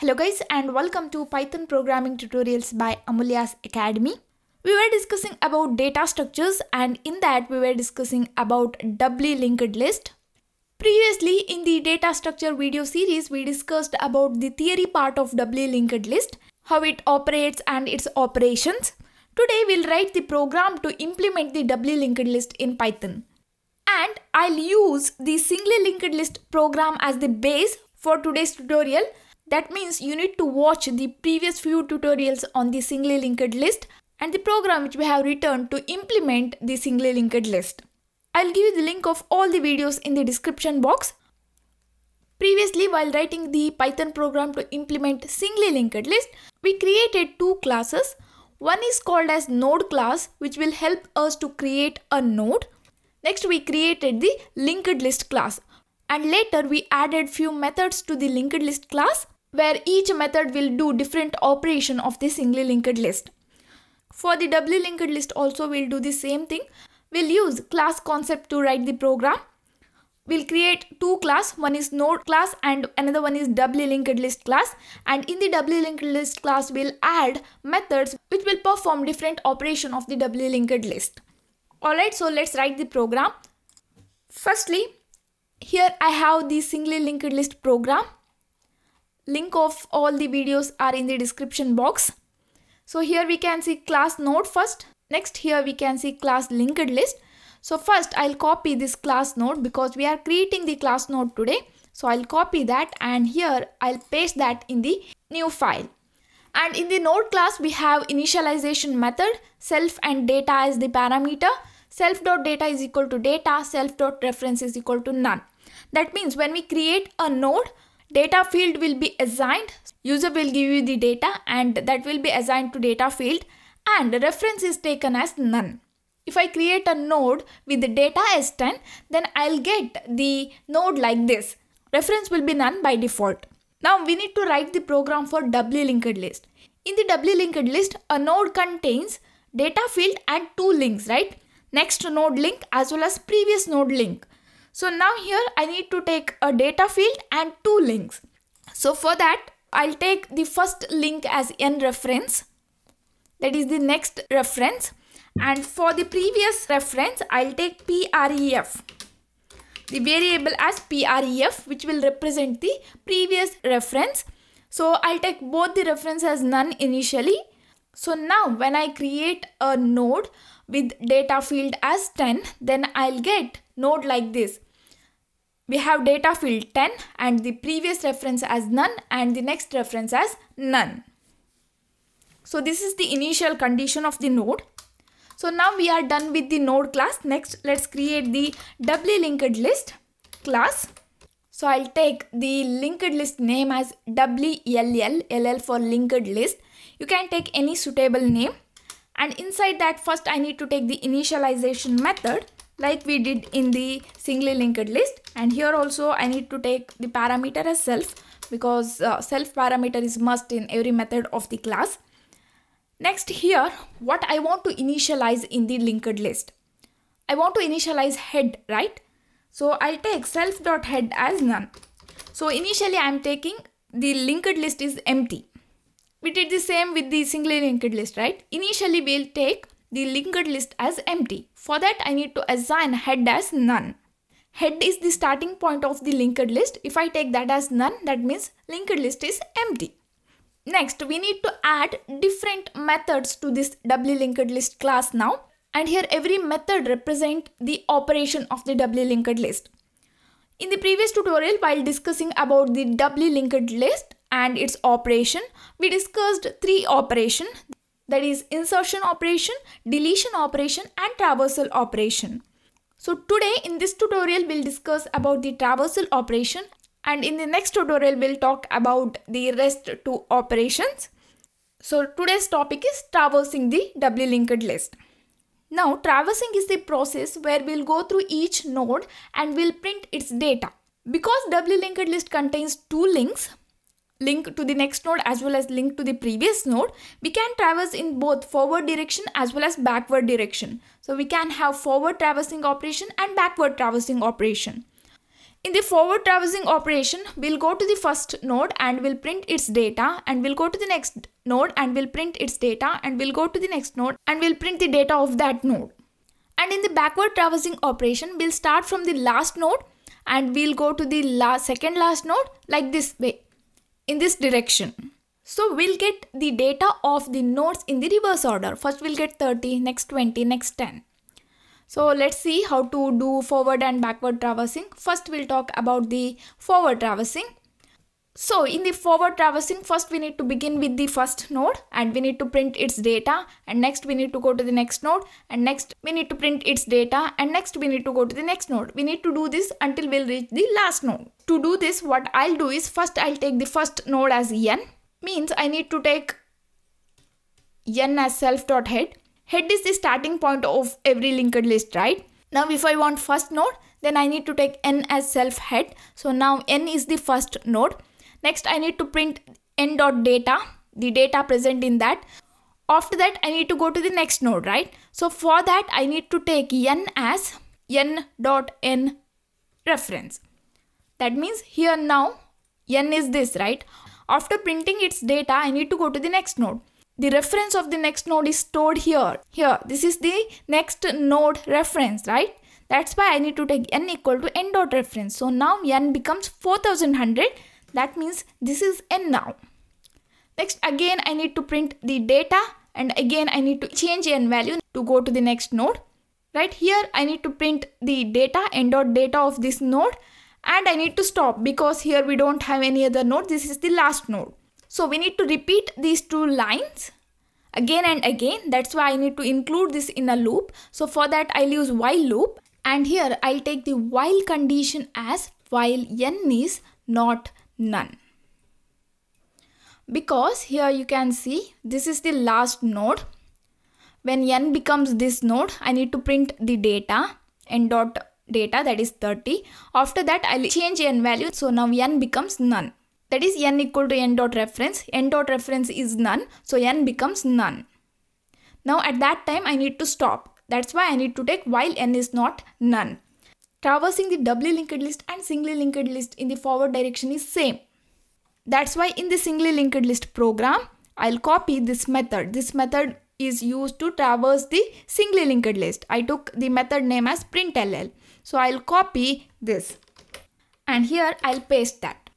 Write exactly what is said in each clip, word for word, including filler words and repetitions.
Hello guys, and welcome to Python programming tutorials by Amulya's Academy. We were discussing about data structures, and in that we were discussing about doubly linked list. Previously in the data structure video series, we discussed about the theory part of doubly linked list, how it operates and its operations. Today we'll write the program to implement the doubly linked list in Python. And I'll use the singly linked list program as the base for today's tutorial. That means you need to watch the previous few tutorials on the singly linked list and the program which we have written to implement the singly linked list. I'll give you the link of all the videos in the description box. Previously, while writing the Python program to implement singly linked list, we created two classes. One is called as node class, which will help us to create a node. Next, we created the linked list class, and later we added few methods to the linked list class, where each method will do different operation of the singly linked list. For the doubly linked list also we'll do the same thing. We'll use class concept to write the program. We'll create two class, one is node class and another one is doubly linked list class, and in the doubly linked list class we'll add methods which will perform different operation of the doubly linked list. Alright, so let's write the program. Firstly, here I have the singly linked list program. Link of all the videos are in the description box. So here we can see class node first. Next, here we can see class linked list. So first I'll copy this class node because we are creating the class node today. So I'll copy that, and here I'll paste that in the new file. And in the node class we have initialization method, self and data as the parameter. Self.data is equal to data, self.reference is equal to none. That means when we create a node, data field will be assigned, user will give you the data and that will be assigned to data field, and reference is taken as none. If I create a node with the data as ten, then I'll get the node like this. Reference will be none by default. Now we need to write the program for doubly linked list. In the doubly linked list, a node contains data field and two links, right? Next node link as well as previous node link. So now here I need to take a data field and two links. So for that I'll take the first link as n reference, that is the next reference, and for the previous reference I'll take pref, the variable as pref, which will represent the previous reference. So I'll take both the references as none initially. So now when I create a node with data field as ten, then I'll get node like this. We have data field ten and the previous reference as none and the next reference as none. So this is the initial condition of the node. So now we are done with the node class. Next, let's create the doubly linked list class. So I'll take the linked list name as W L L, L L for linked list. You can take any suitable name. And inside that, first I need to take the initialization method like we did in the singly linked list. And here also I need to take the parameter as self, because uh, self parameter is must in every method of the class. Next, here what I want to initialize in the linked list. I want to initialize head, right? So I'll take self.head as none. So initially I'm taking the linked list is empty. We did the same with the singly linked list, right? Initially we'll take the linked list as empty. For that I need to assign head as none. Head is the starting point of the linked list. If I take that as none, that means linked list is empty. Next, we need to add different methods to this doubly linked list class now. And here every method represents the operation of the doubly linked list. In the previous tutorial, while discussing about the doubly linked list and its operation, we discussed three operations, that is insertion operation, deletion operation and traversal operation. So today in this tutorial we'll discuss about the traversal operation, and in the next tutorial we'll talk about the rest two operations. So today's topic is traversing the doubly linked list. Now traversing is the process where we'll go through each node and we'll print its data. Because doubly linked list contains two links, link to the next node as well as link to the previous node, we can traverse in both forward direction as well as backward direction. So we can have forward traversing operation and backward traversing operation. In the forward traversing operation, we'll go to the first node and we'll print its data, and we'll go to the next node and we'll print its data, and we'll go to the next node and we'll print the data of that node. And in the backward traversing operation, we'll start from the last node and we'll go to the last, second last node, like this way, in this direction. So we'll get the data of the nodes in the reverse order. First we'll get thirty, next twenty, next ten. So let's see how to do forward and backward traversing. First we'll talk about the forward traversing. So in the forward traversing, first we need to begin with the first node and we need to print its data, and next we need to go to the next node, and next we need to print its data, and next we need to go to the next node. We need to do this until we'll reach the last node. To do this, what I'll do is first I'll take the first node as n. Means I need to take n as self.head. Head is the starting point of every linked list, right? Now if I want first node, then I need to take n as self.head. So now n is the first node. Next I need to print n.data, the data present in that. After that I need to go to the next node, right? So for that I need to take n as n.n reference. That means here now n is this, right? After printing its data, I need to go to the next node. The reference of the next node is stored here. Here, this is the next node reference, right? That's why I need to take n equal to n dot reference. So now n becomes four thousand one hundred. That means this is n now. Next, again, I need to print the data, and again, I need to change n value to go to the next node. Right here, I need to print the data, n dot data of this node. And I need to stop because here we don't have any other node. This is the last node. So we need to repeat these two lines again and again. That's why I need to include this in a loop. So for that I'll use while loop. And here I'll take the while condition as while n is not none. Because here you can see this is the last node. When n becomes this node, I need to print the data n dot data, that is thirty. After that I'll change n value, so now n becomes none. That is n equal to n dot reference. N dot reference is none, so n becomes none. Now at that time I need to stop. That's why I need to take while n is not none. Traversing the doubly linked list and singly linked list in the forward direction is same. That's why in the singly linked list program I'll copy this method. This method is used to traverse the singly linked list. I took the method name as printll. So I'll copy this and here I'll paste that.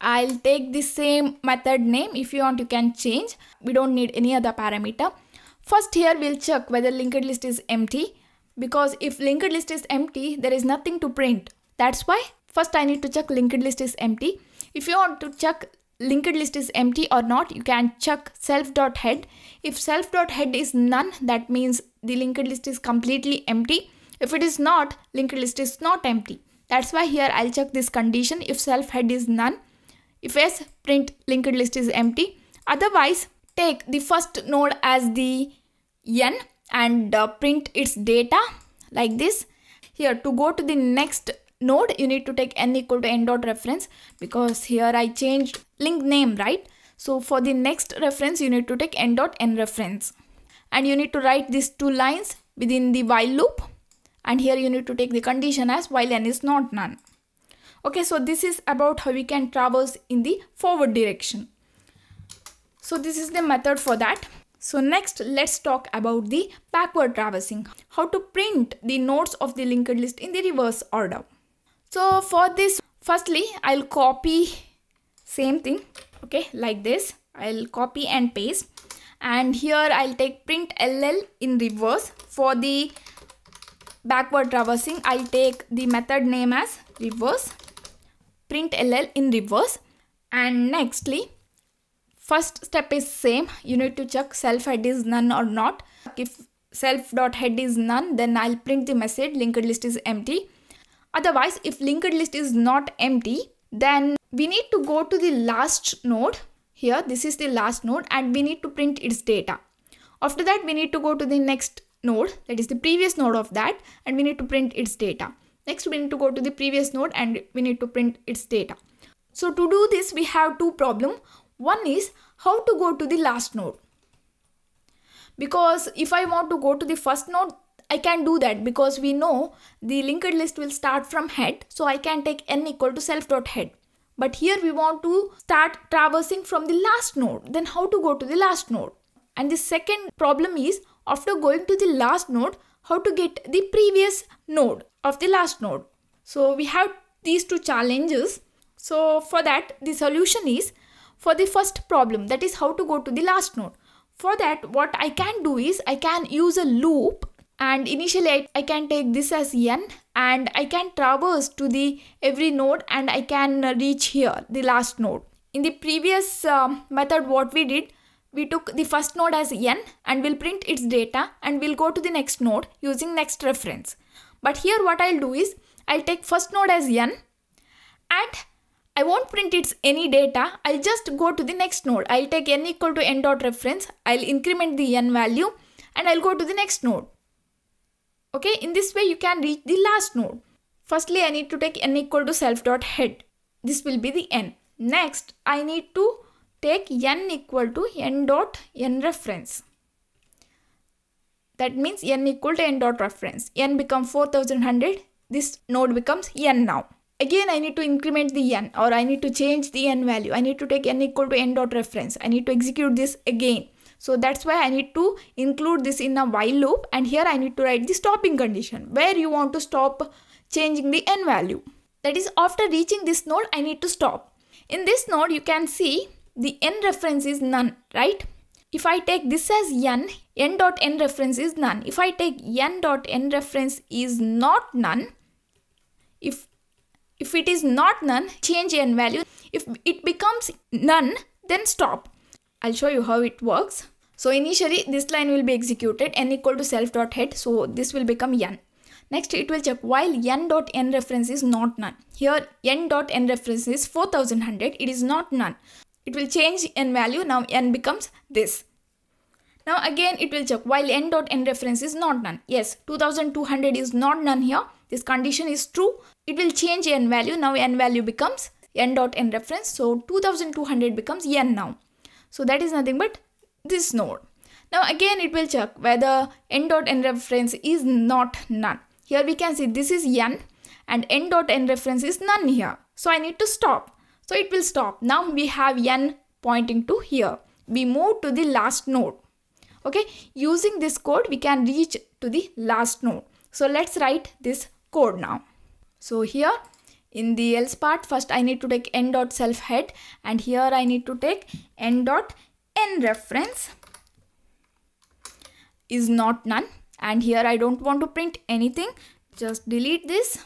I'll take the same method name. If you want, you can change. We don't need any other parameter. First here we'll check whether linked list is empty, because if linked list is empty, there is nothing to print. That's why first I need to check linked list is empty. If you want to check linked list is empty or not, you can check self.head. If self.head is none, that means the linked list is completely empty. If it is not, linked list is not empty. That's why here I'll check this condition. If self.head is none, if yes, print linked list is empty. Otherwise, take the first node as the n and uh, print its data like this. Here, to go to the next node, you need to take n equal to n dot reference, because here I changed link name, right? So for the next reference, you need to take n dot n reference, and you need to write these two lines within the while loop. And here you need to take the condition as while n is not none. Okay, so this is about how we can traverse in the forward direction. So this is the method for that. So next, let's talk about the backward traversing. How to print the nodes of the linked list in the reverse order. So for this, firstly, I'll copy same thing. Okay, like this. I'll copy and paste. And here I'll take printll in reverse. For the backward traversing, I'll take the method name as reverse, printll in reverse. And nextly, first step is same. You need to check self.head is none or not. If self.head is none, then I'll print the message linked list is empty. Otherwise, if linked list is not empty, then we need to go to the last node. Here, this is the last node, and we need to print its data. After that, we need to go to the next node, that is the previous node of that, and we need to print its data. Next, we need to go to the previous node and we need to print its data. So to do this, we have two problems. One is how to go to the last node, because if I want to go to the first node, I can do that because we know the linked list will start from head. So I can take n equal to self.head. But here we want to start traversing from the last node. Then how to go to the last node? And the second problem is, after going to the last node, how to get the previous node of the last node. So we have these two challenges. So for that, the solution is for the first problem, that is how to go to the last node. For that, what I can do is I can use a loop, and initially I, I can take this as n, and I can traverse to the every node and I can reach here the last node. In the previous um, method what we did, we took the first node as n and we'll print its data and we'll go to the next node using next reference. But here what I'll do is I'll take first node as n and I won't print its any data. I'll just go to the next node. I'll take n equal to n dot reference. I'll increment the n value and I'll go to the next node. Okay, in this way you can reach the last node. Firstly, I need to take n equal to self dot head. This will be the n. Next, I need to take n equal to n dot n reference. That means n equal to n dot reference. N becomes four thousand one hundred. This node becomes n now. Again, I need to increment the n, or I need to change the n value. I need to take n equal to n dot reference. I need to execute this again. So that's why I need to include this in a while loop. And here I need to write the stopping condition, where you want to stop changing the n value. That is, after reaching this node, I need to stop. In this node, you can see the n reference is none, right? If I take this as n, n dot n reference is none. If I take n dot n reference is not none, if If it is not none, change n value. If it becomes none, then stop. I'll show you how it works. So initially this line will be executed, n equal to self dot head. So this will become n. Next it will check while n dot n reference is not none. Here n dot n reference is four thousand one hundred. It is not none. It will change n value. Now n becomes this. Now again it will check while n dot n reference is not none. Yes, two thousand two hundred is not none here. This condition is true. It will change n value. Now n value becomes n dot n reference. So two thousand two hundred becomes n now. So that is nothing but this node. Now again it will check whether n dot n reference is not none. Here we can see this is n and n dot n reference is none here. So I need to stop. So it will stop. Now we have n pointing to here. We move to the last node. Okay, using this code we can reach to the last node. So let's write this code now. So here in the else part, first I need to take n dot self head, and here I need to take n dot n reference is not none, and here I don't want to print anything. Just delete this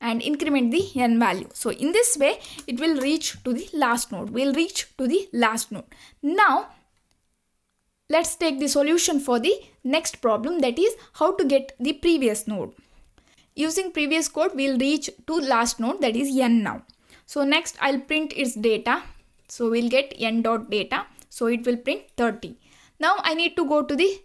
and increment the n value. So in this way it will reach to the last node. We'll reach to the last node. Now let's take the solution for the next problem, that is how to get the previous node. Using previous code, we'll reach to last node, that is n now. So next I'll print its data. So we'll get n dot data. So it will print thirty. Now I need to go to the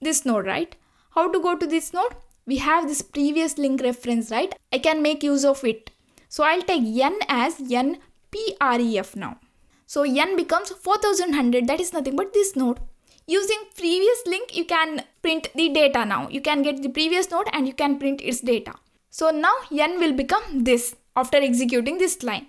this node, right? How to go to this node? We have this previous link reference, right? I can make use of it. So I'll take n as n pref now. So n becomes four thousand one hundred. That is nothing but this node. Using previous link, you can print the data now. You can get the previous node and you can print its data. So now n will become this after executing this line.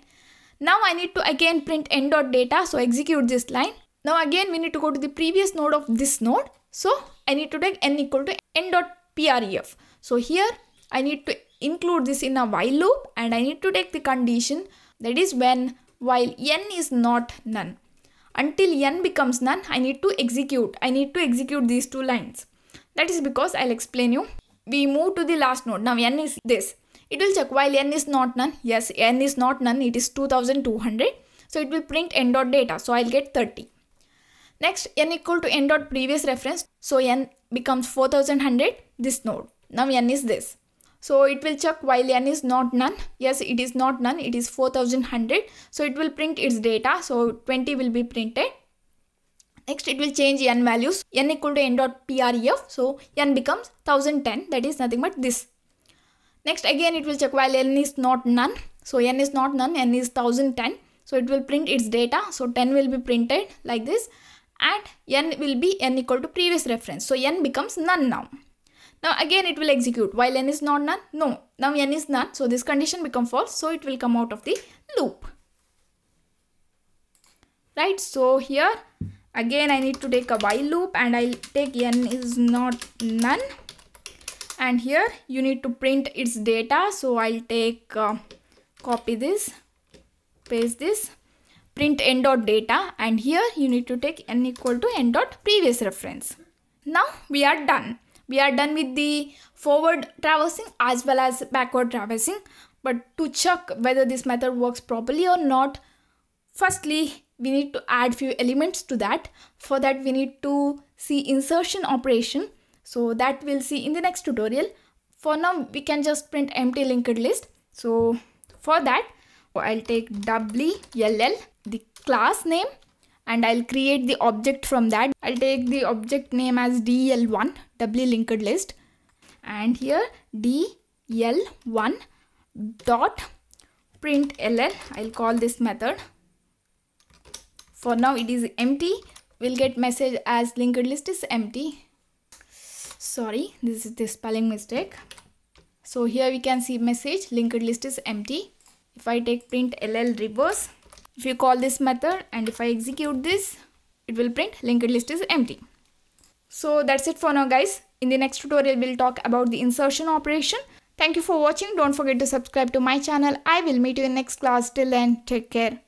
Now I need to again print n dot data. So execute this line. Now again we need to go to the previous node of this node. So I need to take n equal to n dot pref. So here I need to include this in a while loop and I need to take the condition, that is when while n is not none. Until n becomes none, I need to execute. I need to execute these two lines. That is because I'll explain you. We move to the last node. Now n is this. It will check while n is not none. Yes, n is not none. It is two thousand two hundred. So it will print n dot data. So I'll get thirty. Next, n equal to n dot previous reference. So n becomes four thousand one hundred. This node. Now n is this. So it will check while n is not none. Yes, it is not none. It is four thousand one hundred. So it will print its data. So twenty will be printed. Next it will change n values. N equal to n dot pref. So n becomes one thousand ten. That is nothing but this. Next again it will check while n is not none. So n is not none. N is one thousand ten. So it will print its data. So ten will be printed like this. And n will be n equal to previous reference. So n becomes none now. Now again it will execute while n is not none. No, now n is none. So this condition become false. So it will come out of the loop. Right. So here again I need to take a while loop and I'll take n is not none. And here you need to print its data. So I'll take uh, copy this, paste this, print n dot data. And here you need to take n equal to n dot previous reference. Now we are done. We are done with the forward traversing as well as backward traversing. But to check whether this method works properly or not, firstly, we need to add few elements to that. For that, we need to see insertion operation. So that we'll see in the next tutorial. For now, we can just print empty linked list. So for that, I'll take W L L, the class name, and I'll create the object from that. I'll take the object name as D L one, doubly linked list. And here D L one dot println. I'll call this method. For now it is empty. We'll get message as linked list is empty. Sorry, this is the spelling mistake. So here we can see message linked list is empty. If I take println reverse, if you call this method and if I execute this, it will print linked list is empty. So that's it for now, guys. In the next tutorial, we'll talk about the insertion operation. Thank you for watching. Don't forget to subscribe to my channel. I will meet you in next class. Till then, take care.